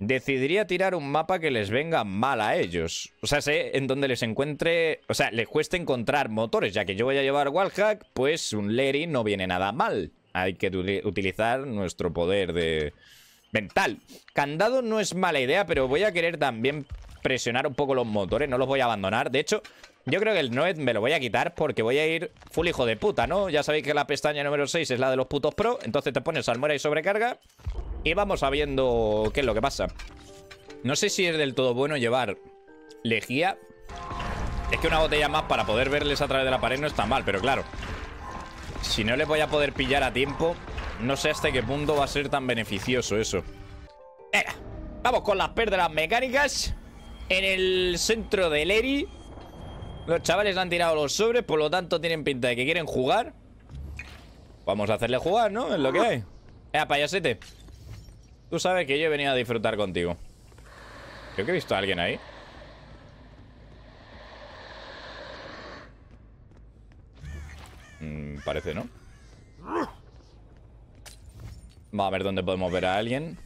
Decidiría tirar un mapa que les venga mal a ellos. O sea, sé en donde les encuentre... O sea, les cueste encontrar motores. Ya que yo voy a llevar Wallhack, pues un Lerry no viene nada mal. Hay que utilizar nuestro poder de... mental. Candado no es mala idea, pero voy a querer también presionar un poco los motores. No los voy a abandonar. De hecho... yo creo que el Noed me lo voy a quitar porque voy a ir full hijo de puta, ¿no? Ya sabéis que la pestaña número 6 es la de los putos pro. Entonces te pones almuera y sobrecarga y vamos sabiendo qué es lo que pasa. No sé si es del todo bueno llevar lejía. Es que una botella más para poder verles a través de la pared no está mal, pero claro, si no les voy a poder pillar a tiempo, no sé hasta qué punto va a ser tan beneficioso eso. Venga, vamos con las pérdidas mecánicas en el centro de Lerry. Los chavales han tirado los sobres, por lo tanto tienen pinta de que quieren jugar. Vamos a hacerle jugar, ¿no? Es lo que hay. Payasete. Tú sabes que yo he venido a disfrutar contigo. Creo que he visto a alguien ahí. Parece, ¿no? Vamos a ver dónde podemos ver a alguien.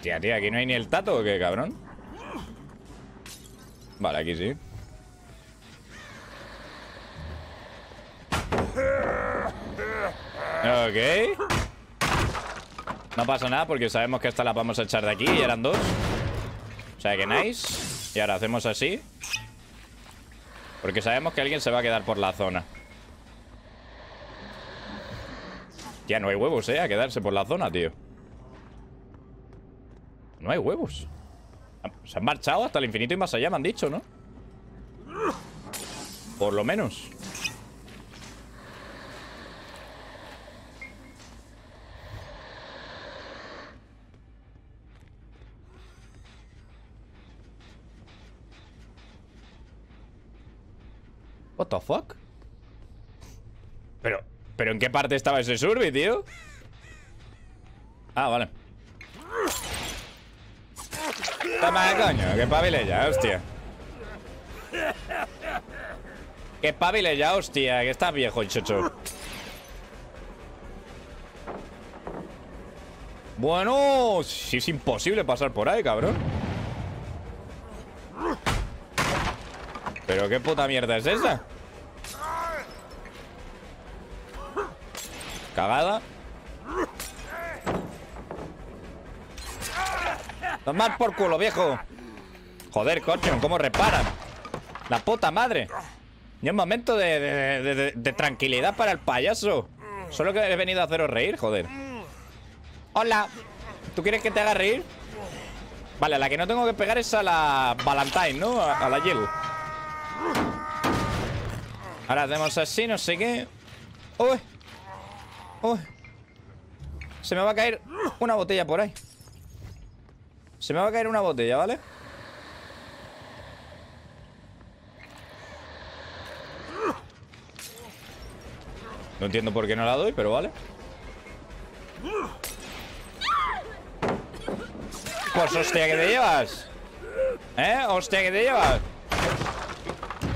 Tía, aquí no hay ni el tato, ¿o qué, cabrón? Vale, aquí sí. Ok. No pasa nada porque sabemos que esta la vamos a echar de aquí. Y eran dos. O sea que nice. Y ahora hacemos así, porque sabemos que alguien se va a quedar por la zona. Ya no hay huevos, a quedarse por la zona, tío. No hay huevos. Se han marchado hasta el infinito y más allá, me han dicho, ¿no? Por lo menos. What the fuck? Pero ¿en qué parte estaba ese survey, tío? Ah, vale. Toma, coño, que pabile ya, hostia. Que pabile ya, hostia, que estás viejo, chocho. Bueno, si es imposible pasar por ahí, cabrón. Pero qué puta mierda es esa. Cagada. Tomad por culo, viejo. Joder, coño, ¿cómo reparan? La puta madre. Ni un momento de tranquilidad para el payaso. Solo que he venido a haceros reír, joder. Hola. ¿Tú quieres que te haga reír? Vale, a la que no tengo que pegar es a la Valentine, ¿no? A la Jill. Ahora hacemos así, no sé qué. Uy. Uy. Se me va a caer una botella por ahí. Se me va a caer una botella, ¿vale? No entiendo por qué no la doy, pero vale. Pues hostia que te llevas. ¿Eh? Hostia que te llevas.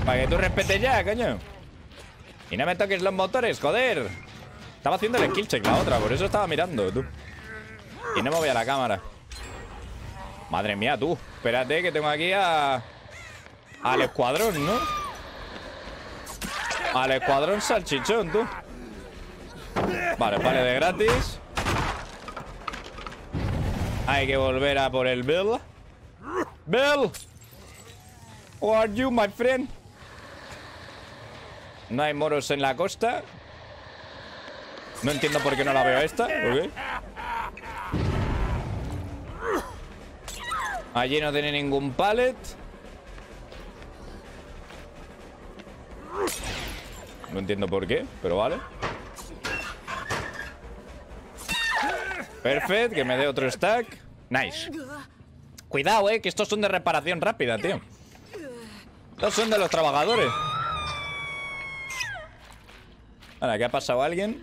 Para que tú respetes ya, coño. Y no me toques los motores, joder. Estaba haciendo el skill check la otra, por eso estaba mirando, tú. Y no me voy a la cámara. Madre mía, tú. Espérate que tengo aquí a... al escuadrón, ¿no? Al escuadrón salchichón, tú. Vale, de gratis. Hay que volver a por el Bill. Bill, who are you, my friend? No hay moros en la costa. No entiendo por qué no la veo esta. Ok. Allí no tiene ningún pallet. No entiendo por qué, pero vale. Perfecto, que me dé otro stack. Nice. Cuidado, que estos son de reparación rápida, tío. Estos son de los trabajadores. Ahora, ¿qué ha pasado a alguien?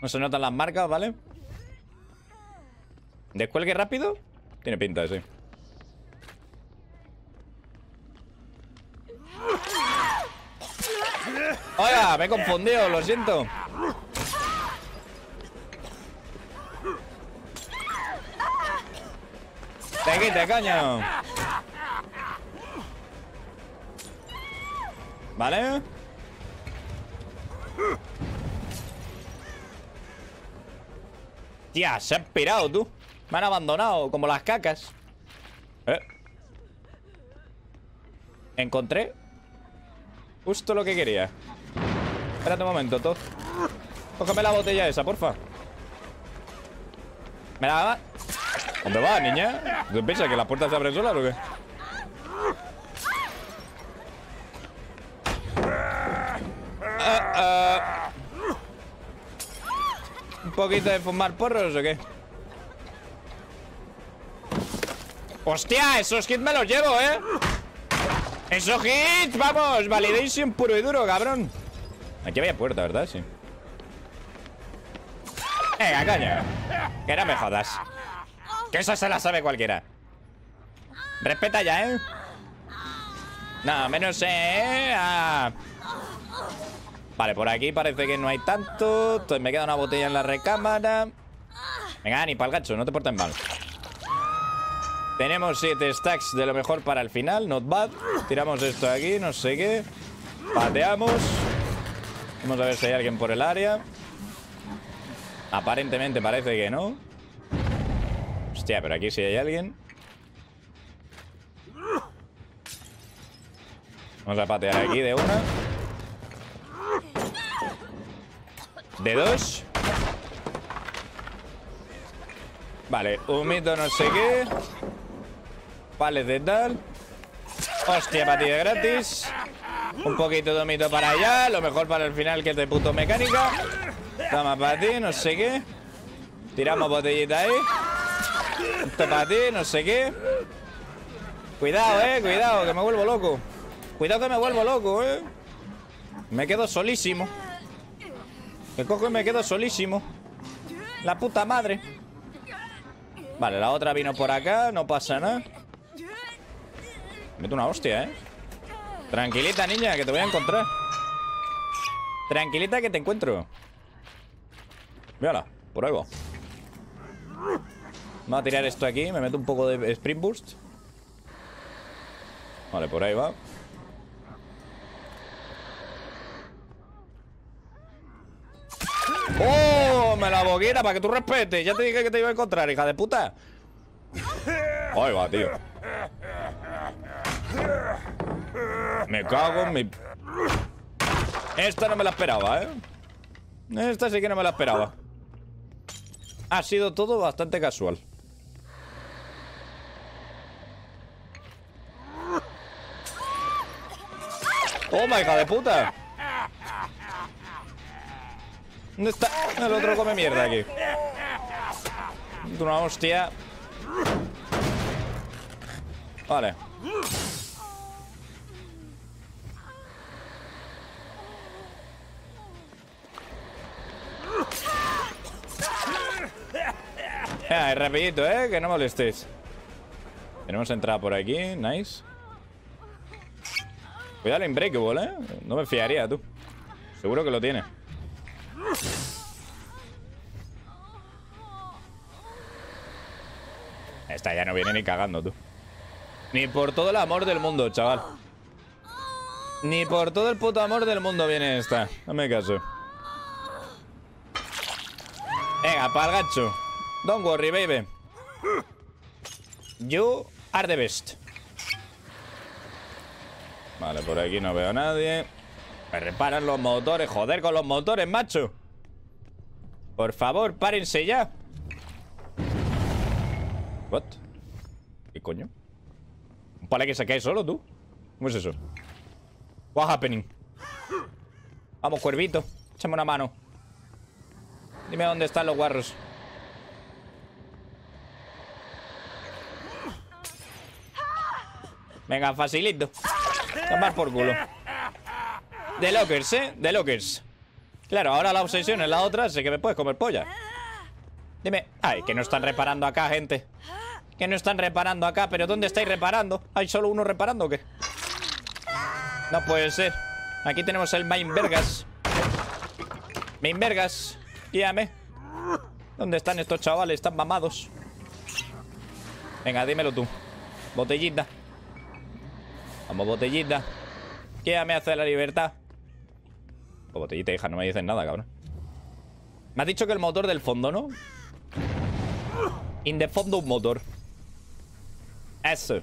No se notan las marcas, ¿vale? ¿Descuelgue rápido? Tiene pinta, sí. Oiga, me he confundido, lo siento. Te quita, caño. Vale. Tía, se han pirado, tú. Me han abandonado, como las cacas. Encontré justo lo que quería. Espérate un momento, Todd. Cógeme la botella esa, porfa. Me la va. ¿Dónde va, niña? ¿Tú piensas que las puertas se abren solas o qué? ¿Un poquito de fumar porros o qué? ¡Hostia! Esos hits me los llevo, ¿eh? ¡Esos hits! ¡Vamos! Validation puro y duro, cabrón. Aquí había puerta, ¿verdad? Sí. Venga, coño. Que no me jodas. Que eso se la sabe cualquiera. Respeta ya, ¿eh? No, menos, ¿eh? Ah. Vale, por aquí parece que no hay tanto. Entonces me queda una botella en la recámara. Venga, ni pa'l gacho, no te portes mal. Tenemos 7 stacks de lo mejor para el final. Not bad. Tiramos esto de aquí, no sé qué. Pateamos. Vamos a ver si hay alguien por el área. Aparentemente parece que no. Hostia, pero aquí sí hay alguien. Vamos a patear aquí de una. De dos. Vale, un mito no sé qué. Pales de tal. Hostia, patilla gratis. Un poquito de mito para allá. Lo mejor para el final, que es de puto mecánica. Toma para ti, no sé qué. Tiramos botellita ahí. Esto para ti, no sé qué. Cuidado, cuidado, que me vuelvo loco. Cuidado que me vuelvo loco, Me quedo solísimo. Me cojo y me quedo solísimo. La puta madre. Vale, la otra vino por acá, no pasa nada. Mete una hostia, Tranquilita, niña, que te voy a encontrar. Tranquilita, que te encuentro. Mírala, por algo. Vamos a tirar esto aquí, me meto un poco de Sprint Burst. Vale, por ahí va. ¡Oh! Me la boquera para que tú respetes. Ya te dije que te iba a encontrar, hija de puta. Ahí va, tío. Me cago en mi... Esta no me la esperaba, Esta sí que no me la esperaba. Ha sido todo bastante casual. ¡Toma, hija de puta! ¿Dónde está? El otro come mierda aquí. Una hostia. Vale. Rapidito, que no molestéis. Tenemos entrada por aquí, nice. Cuidado el Unbreakable, No me fiaría, tú. Seguro que lo tiene. Esta ya no viene ni cagando, tú. Ni por todo el amor del mundo, chaval. Ni por todo el puto amor del mundo viene esta. No me caso. Venga, pa'l gacho. Don't worry, baby. You are the best. Vale, por aquí no veo a nadie. Me reparan los motores. Joder con los motores, macho. Por favor, párense ya. What? ¿Qué coño? ¿Un palé que se cae solo, tú? ¿Cómo es eso? What's happening? Vamos, cuervito. Échame una mano. Dime dónde están los guarros. Venga, facilito. Tomar por culo. De lockers, de lockers. Claro, ahora la obsesión es la otra. Sé que me puedes comer polla. Dime. Ay, que no están reparando acá, gente. Que no están reparando acá. Pero ¿dónde estáis reparando? ¿Hay solo uno reparando o qué? No puede ser. Aquí tenemos el Mainvergas. Mainvergas, guíame. ¿Dónde están estos chavales? Están mamados. Venga, dímelo tú. Botellita. Vamos, botellita. Guíame hacia la libertad. Oh, botellita, hija, no me dices nada, cabrón. Me has dicho que el motor del fondo, ¿no? In the fondo un motor. Eso.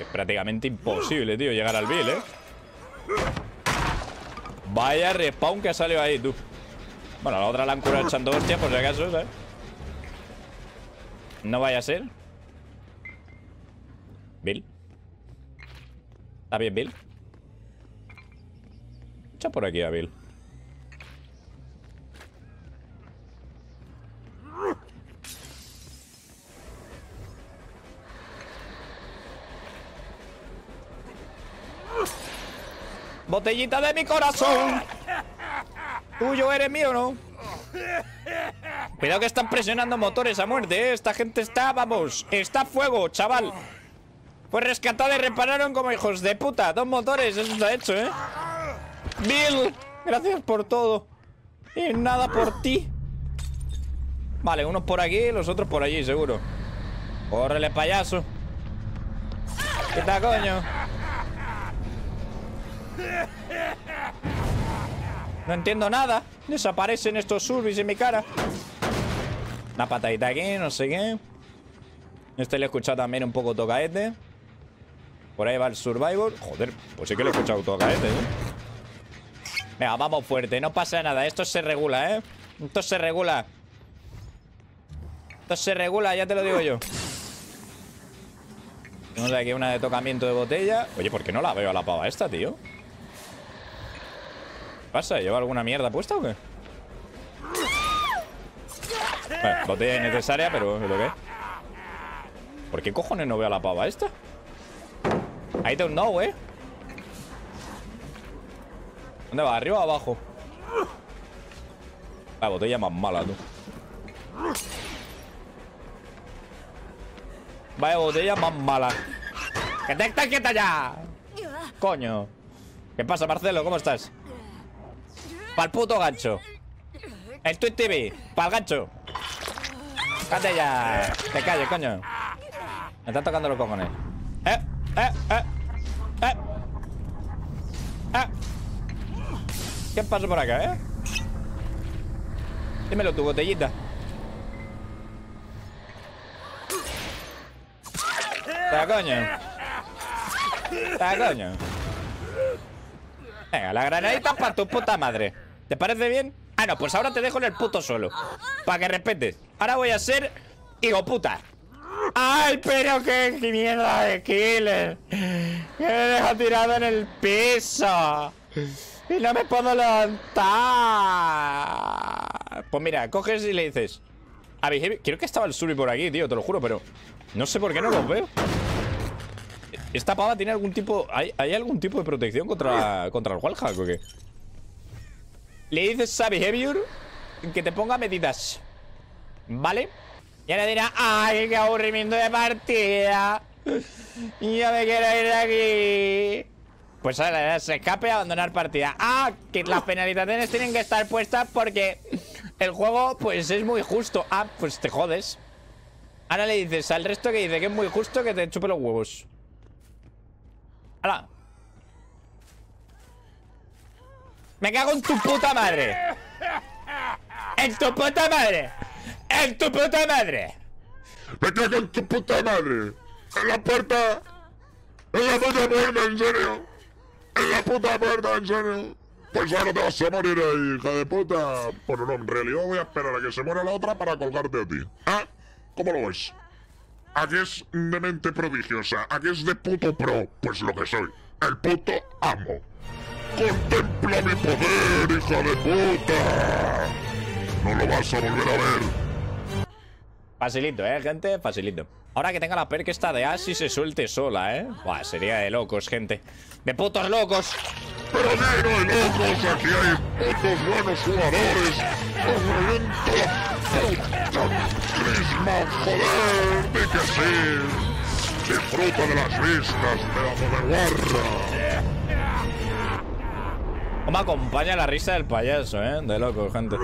Es prácticamente imposible, tío, llegar al Bill, ¿eh? Vaya respawn que ha salido ahí, tú. Bueno, a la otra la han curado echando hostias, por si acaso, ¿sabes? No vaya a ser. Bill. ¿Está bien, Bill? Echa por aquí a Bill. Botellita de mi corazón. Tuyo eres mío, ¿no? Cuidado que están presionando motores a muerte, ¿eh? Esta gente está, vamos, está a fuego, chaval. Pues rescatada y repararon como hijos de puta. 2 motores, eso está hecho, ¿eh? Bill, gracias por todo. Y nada por ti. Vale, unos por aquí, los otros por allí, seguro. Córrele, payaso. ¿Qué tal, coño? No entiendo nada. Desaparecen estos zombies en mi cara. Una patadita aquí, no sé qué. Este le he escuchado también un poco tocaete. Por ahí va el Survivor. Joder, pues sí que le he escuchado tocaete, ¿eh? Venga, vamos fuerte, no pasa nada. Esto se regula, ¿eh? Esto se regula. Esto se regula, ya te lo digo yo. Tenemos aquí una de tocamiento de botella. Oye, ¿por qué no la veo a la pava esta, tío? ¿Qué pasa? ¿Lleva alguna mierda puesta o qué? Bueno, botella innecesaria, pero ¿lo qué? ¿Por qué cojones no veo a la pava esta? I don't know, ¿eh? ¿Dónde va? ¿Arriba o abajo? La botella más mala, tú. Vaya botella más mala. ¡Que te estás quieta ya! Coño. ¿Qué pasa, Marcelo? ¿Cómo estás? Pa'l puto gancho. El Twitch TV. Pa'l gancho. Cállate ya. Te calles, coño. Me están tocando los cojones. ¿Qué pasa por acá, eh? Dímelo tu botellita. ¡Ta coño! ¡Ta coño! Venga, la granadita para tu puta madre. ¿Te parece bien? Ah, no, pues ahora te dejo en el puto solo. Para que respetes. Ahora voy a ser hijo puta. ¡Ay, pero qué mierda de killer! Que me dejo tirado en el piso. Y no me puedo levantar. Pues mira, coges y le dices a Behavior. Creo que estaba el Suri por aquí, tío, te lo juro, pero no sé por qué no los veo. ¿Esta pava tiene algún tipo... ¿Hay algún tipo de protección contra el Wallhack o qué? Le dices a Behavior que te ponga medidas, ¿vale? Y ahora dirá, ¡ay, qué aburrimiento de partida! ¡Ya me quiero ir de aquí! Pues ahora se escape a abandonar partida. ¡Ah! Que las penalizaciones tienen que estar puestas porque el juego, pues, es muy justo. Ah, pues te jodes. Ahora le dices al resto que dice que es muy justo que te chupe los huevos. ¡Hala! ¡Me cago en tu puta madre! ¡En tu puta madre! ¡En tu puta madre! ¡Me cago en tu puta madre! ¡En la puerta! ¡En la puta puerta, en serio! ¡En la puta puerta, en serio! Pues ahora te vas a morir ahí, hija de puta. Bueno, no, en realidad voy a esperar a que se muera la otra para colgarte a ti. ¿Ah? ¿Cómo lo ves? ¿A qué es de mente prodigiosa? ¿A qué es de puto pro? Pues lo que soy, el puto amo. ¡Contempla mi poder, hija de puta! ¡No lo vas a volver a ver! Facilito, gente, facilito. Ahora que tenga la perk esta de Ash y se suelte sola, Buah, sería de locos, gente. ¡De putos locos! ¡Pero ya no hay locos! ¡Aquí hay putos buenos jugadores! ¡Os reviento la puta crisma, joder! ¡Di que sí! Disfruta de las risas, pedazo de guarra. ¿Cómo acompaña la risa del payaso, eh? De locos, gente.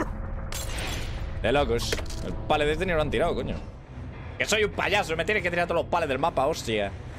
De locos. El palet este ni lo han tirado, coño. Que soy un payaso, me tienes que tirar todos los palets del mapa, hostia.